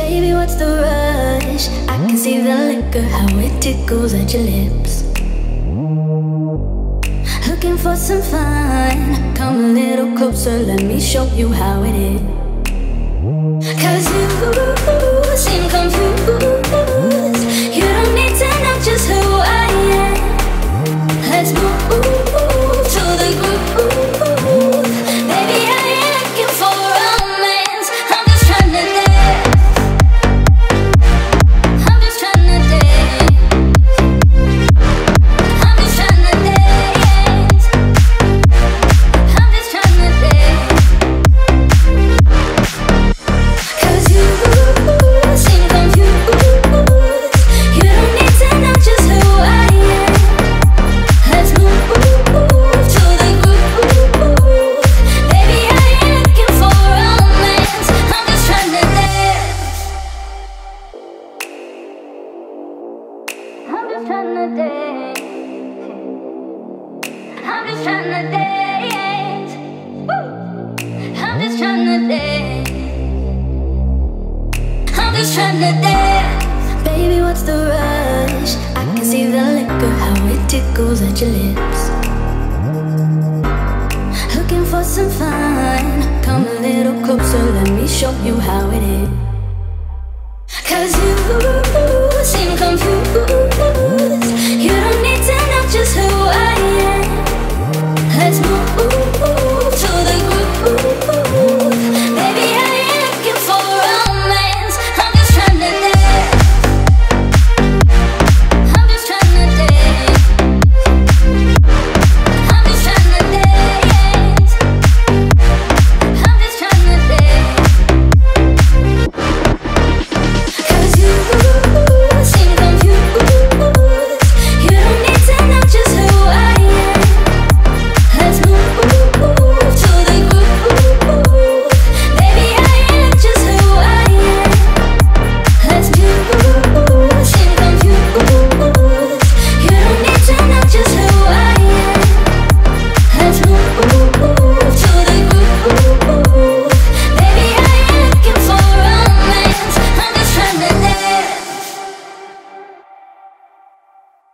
Baby, what's the rush? I can see the liquor, how it tickles at your lips. Looking for some fun, come a little closer, let me show you how it is. 'Cause you seem confused, you don't need to know just who I am. Let's move to the groove. Baby, I ain't looking for romance, I'm just trying to dance. I'm just trying to dance. I'm just trying to dance. I'm just trying to dance. 'Cause you seem confused, you don't need to know just who I am. Let's move to the groove. Baby, I ain't looking for romance, I'm just trying to dance. I'm just trying to dance. I'm just trying to dance. Woo. I'm just trying to dance. I'm just trying to dance. Baby, what's the rush? I can see the liquor, how it tickles at your lips. Looking for some fun, come a little closer, let me show you how it is. 'Cause you